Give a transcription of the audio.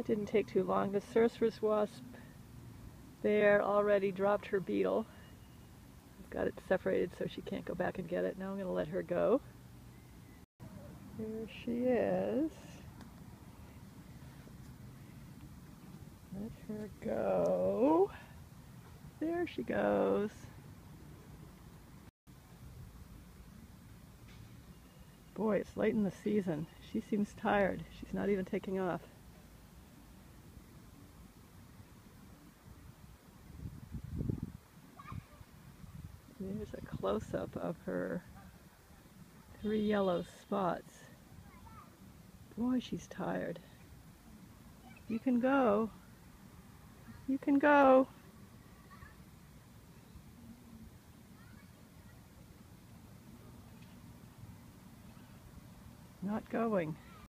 That didn't take too long. The sorceress wasp there already dropped her beetle. I've got it separated so she can't go back and get it. Now I'm going to let her go. There she is. Let her go. There she goes. Boy, it's late in the season. She seems tired. She's not even taking off. There's a close-up of her three yellow spots. Boy, she's tired. You can go. You can go. Not going.